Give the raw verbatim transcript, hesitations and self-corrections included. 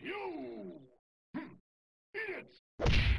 You idiots!